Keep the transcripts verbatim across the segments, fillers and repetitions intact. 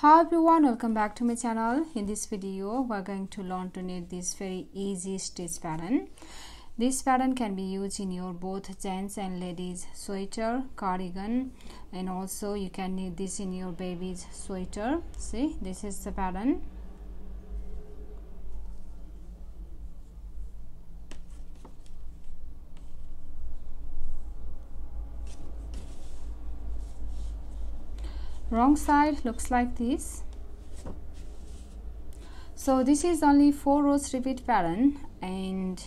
Hi everyone, welcome back to my channel. In this video we are going to learn to knit this very easy stitch pattern. This pattern can be used in your both gents and ladies sweater, cardigan, and also you can knit this in your baby's sweater. See, this is the pattern. Wrong side looks like this. So this is only four rows repeat pattern, and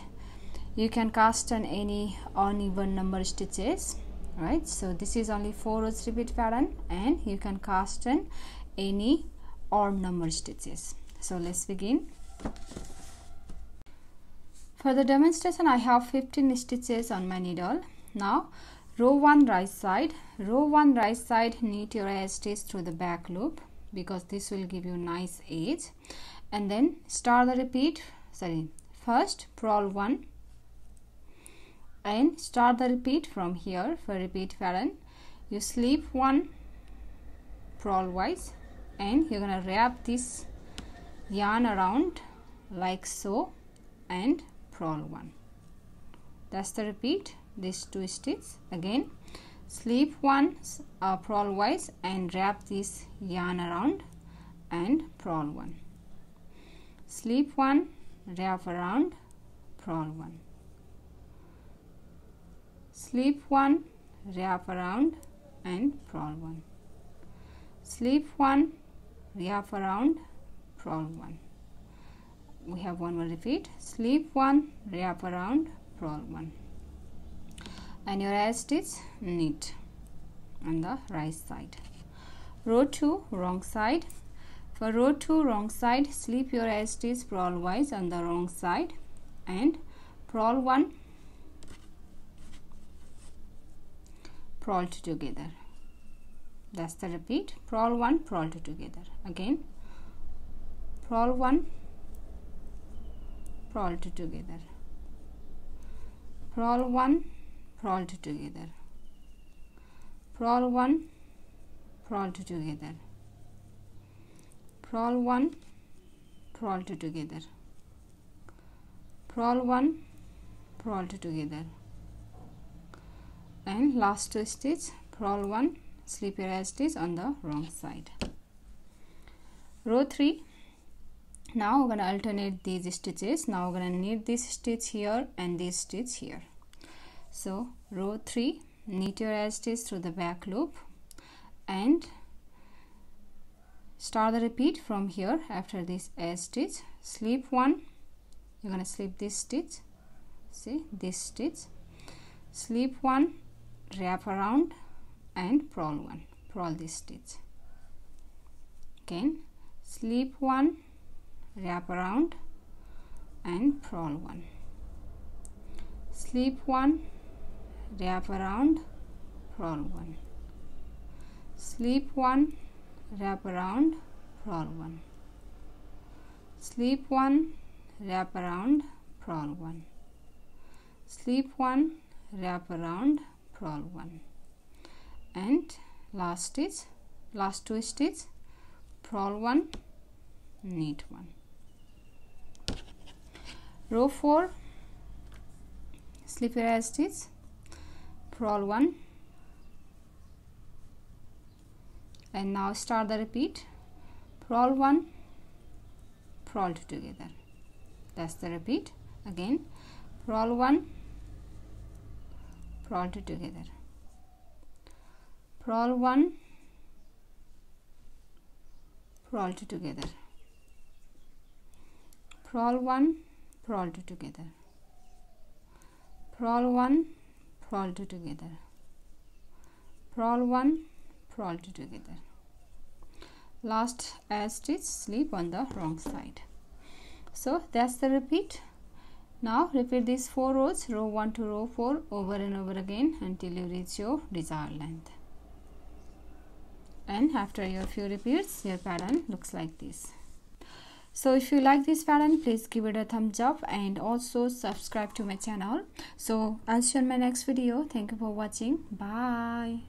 you can cast on any uneven number stitches, right? So this is only four rows repeat pattern, and you can cast on any odd number stitches. So let's begin. For the demonstration, I have fifteen stitches on my needle. Now row one right side, row one right side, knit your edge stitch through the back loop, because this will give you nice edge, and then start the repeat, sorry, first purl one and start the repeat from here. For repeat pattern, you slip one purl wise, and you're gonna wrap this yarn around like so and purl one. That's the repeat. These two stitches again, slip one, uh, purl wise, and wrap this yarn around and purl one, slip one, wrap around, purl one, slip one, wrap around and purl one, slip one, wrap around, purl one. We have one more repeat, slip one, wrap around, purl one, and your edge stitch knit on the right side. Row two wrong side. For row two wrong side, slip your edge stitch purl wise on the wrong side and purl one, purl two together. That's the repeat, purl one, purl two together. Again, purl one, purl two together, purl one, purl two together, purl one, purl two together, purl one, purl two together, purl one, purl two together, and last two stitch, purl one, slip your edge stitch on the wrong side. Row three. Now we're gonna alternate these stitches. Now we're gonna knit this stitch here and this stitch here. So row three, knit your edge stitch through the back loop and start the repeat from here. After this edge stitch, slip one, you're going to slip this stitch, see, this stitch, slip one, wrap around and purl one, purl this stitch. Again, slip one, wrap around and purl one, slip one, wrap around, purl one, slip one, wrap around, purl one, slip one, wrap around, purl one, slip one, wrap around, purl one, and last stitch, last two stitch, purl one, knit one. Row four, slip your edge stitch, purl one, and now start the repeat, purl one, purl two together. That's the repeat. Again, purl one, purl two together, purl one, purl two together, purl one, purl two together, purl one, purl two together, purl one, purl two together, last edge stitch, slip on the wrong side. So that's the repeat. Now repeat these four rows, row one to row four, over and over again until you reach your desired length, and after your few repeats your pattern looks like this. So if you like this pattern, please give it a thumbs up and also subscribe to my channel. So I'll see you in my next video. Thank you for watching. Bye.